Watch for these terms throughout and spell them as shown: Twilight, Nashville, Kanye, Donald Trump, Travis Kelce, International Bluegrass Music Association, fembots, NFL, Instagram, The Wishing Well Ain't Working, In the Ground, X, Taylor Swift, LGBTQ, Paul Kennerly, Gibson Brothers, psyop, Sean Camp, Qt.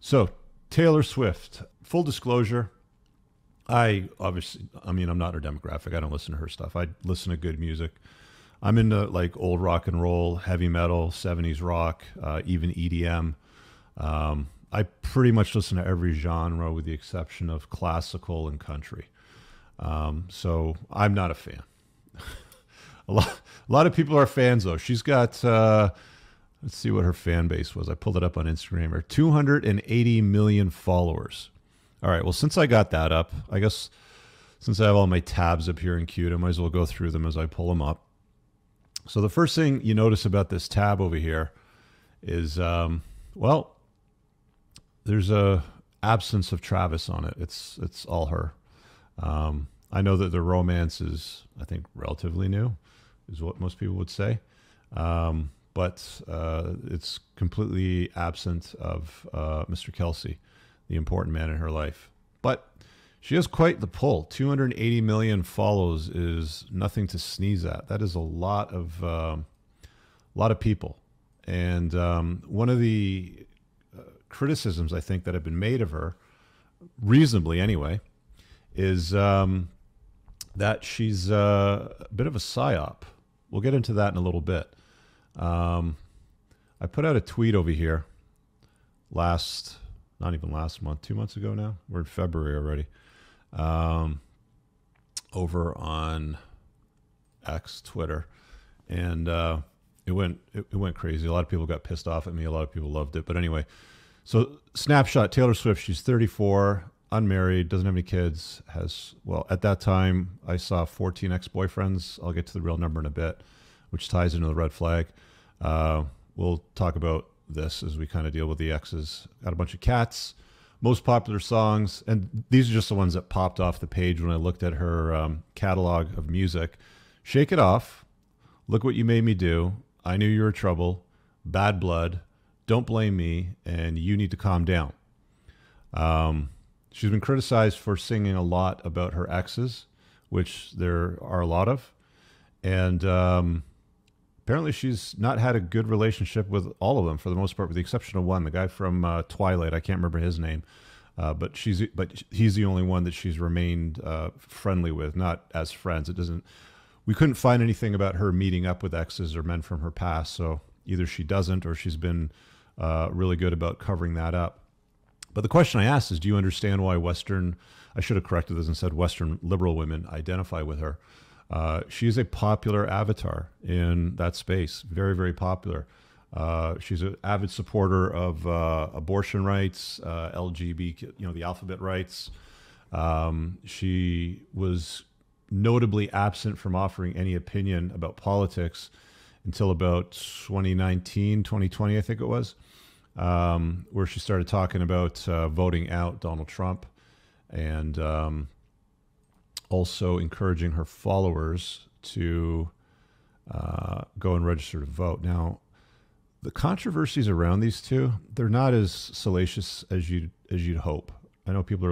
So Taylor Swift, full disclosure, I'm not her demographic. I don't listen to her stuff. I listen to good music. I'm into like old rock and roll, heavy metal, 70s rock, even EDM. I pretty much listen to every genre with the exception of classical and country. So I'm not a fan. A lot of people are fans though. She's got, let's see what her fan base was. I pulled it up on Instagram. Her 280 million followers. All right. Well, since I got that up, I guess since I have all my tabs up here in Qt, I might as well go through them as I pull them up. So the first thing you notice about this tab over here is, well, there's a absence of Travis on it. It's all her. I know that the romance is, I think, relatively new, is what most people would say. But it's completely absent of Mr. Kelce, the important man in her life. But she has quite the pull. 280 million follows is nothing to sneeze at. That is a lot of people. And one of the criticisms I think that have been made of her, reasonably anyway, is that she's a bit of a psyop. We'll get into that in a little bit. I put out a tweet over here two months ago now. We're in February already. Over on X, Twitter. And it went crazy. A lot of people got pissed off at me. A lot of people loved it. But anyway, so snapshot, Taylor Swift, she's 34, unmarried, doesn't have any kids, has, well, at that time, I saw 14 ex-boyfriends. I'll get to the real number in a bit, which ties into the red flag. We'll talk about this as we kind of deal with the exes. Got a bunch of cats, most popular songs, and these are just the ones that popped off the page when I looked at her catalog of music. Shake It Off, Look What You Made Me Do, I Knew You Were Trouble, Bad Blood, Don't Blame Me, and You Need to Calm Down. She's been criticized for singing a lot about her exes, which there are a lot of. And apparently she's not had a good relationship with all of them for the most part, with the exception of one, the guy from Twilight. I can't remember his name, but he's the only one that she's remained friendly with, not as friends. We couldn't find anything about her meeting up with exes or men from her past. So either she doesn't, or she's been really good about covering that up. But the question I asked is, do you understand why Western, I should have corrected this and said Western liberal women identify with her? She's a popular avatar in that space, very, very popular. She's an avid supporter of abortion rights, LGBT, the alphabet rights. She was notably absent from offering any opinion about politics until about 2019, 2020, I think it was. Where she started talking about voting out Donald Trump and also encouraging her followers to go and register to vote. Now, the controversies around these two, they're not as salacious as you'd hope. I know people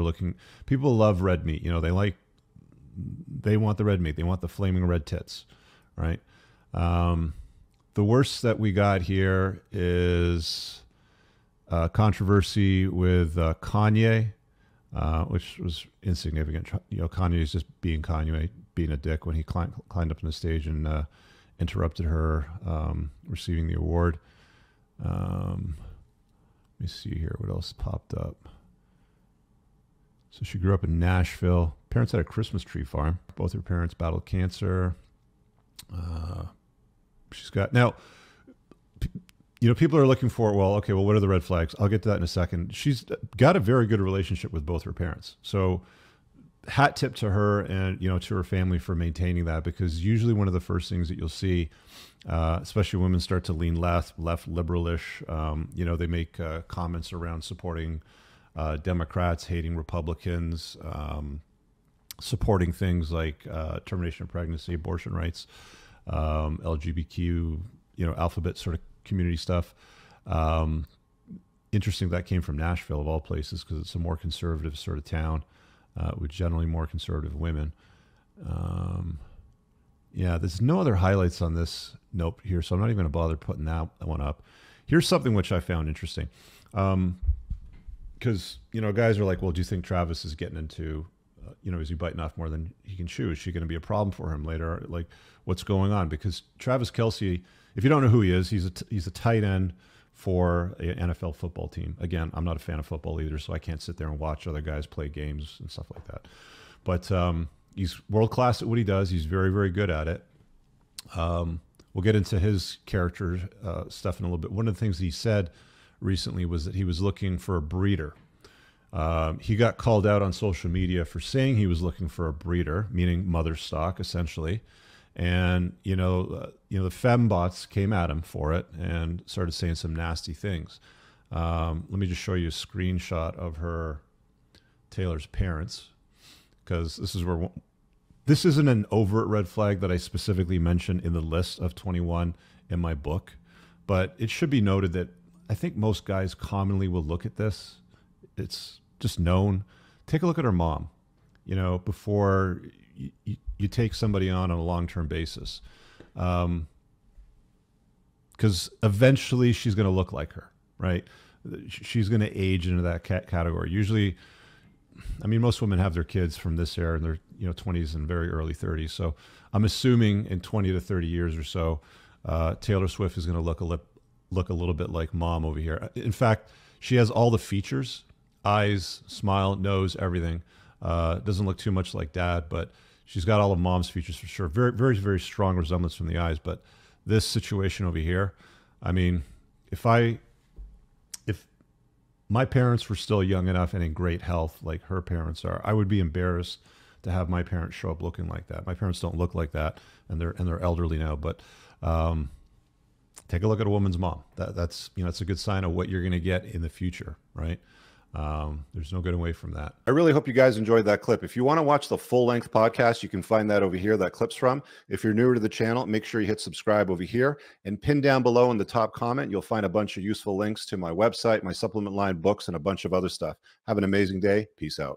love red meat. They want the red meat. They want the flaming red tits, right? The worst that we got here is controversy with Kanye, which was insignificant. Kanye is just being Kanye, being a dick when he climbed up on the stage and interrupted her receiving the award. Let me see here. What else popped up? So she grew up in Nashville. Parents had a Christmas tree farm. Both her parents battled cancer. She's got... Now... people are looking for, well, what are the red flags? I'll get to that in a second. She's got a very good relationship with both her parents. So hat tip to her and, to her family for maintaining that, because usually one of the first things that you'll see, especially women start to lean left liberalish, they make comments around supporting Democrats, hating Republicans, supporting things like termination of pregnancy, abortion rights, LGBTQ, alphabet sort of community stuff. Interesting that came from Nashville of all places, because it's a more conservative sort of town with generally more conservative women. Yeah, there's no other highlights on this note here, so I'm not even going to bother putting that one up. Here's something which I found interesting. because, you know, guys are like, well, do you think Travis is getting into, you know, is he biting off more than he can chew? Is she going to be a problem for him later? Like, what's going on? Because Travis Kelce, if you don't know who he is, he's a tight end for an NFL football team. Again, I'm not a fan of football either, so I can't sit there and watch other guys play games and stuff like that. But he's world-class at what he does. He's very, very good at it. We'll get into his character stuff in a little bit. One of the things he said recently was that he was looking for a breeder. He got called out on social media for saying he was looking for a breeder, meaning mother stock, essentially. And, you know, the fembots came at him for it and started saying some nasty things. Let me just show you a screenshot of her, Taylor's parents, because this is where, this isn't an overt red flag that I specifically mentioned in the list of 21 in my book, but it should be noted that I think most guys commonly will look at this. It's just known. Take a look at her mom, you know, before you take somebody on a long-term basis. Because eventually she's going to look like her, right? She's going to age into that category. Usually, I mean, most women have their kids from this era in their, you know, 20s and very early 30s. So I'm assuming in 20 to 30 years or so, Taylor Swift is going to look a little bit like mom over here. In fact, she has all the features, eyes, smile, nose, everything. Doesn't look too much like dad, but she's got all of mom's features for sure. Very, very, very strong resemblance from the eyes. But this situation over here, I mean, if my parents were still young enough and in great health, like her parents are, I would be embarrassed to have my parents show up looking like that. My parents don't look like that, and they're elderly now. But take a look at a woman's mom. That's, you know, it's a good sign of what you're going to get in the future, right? There's no getting away from that. I really hope you guys enjoyed that clip. If you want to watch the full length podcast, you can find that over here, that clip's from. If you're newer to the channel, make sure you hit subscribe over here, and pinned down below in the top comment, you'll find a bunch of useful links to my website, my supplement line, books, and a bunch of other stuff. Have an amazing day. Peace out.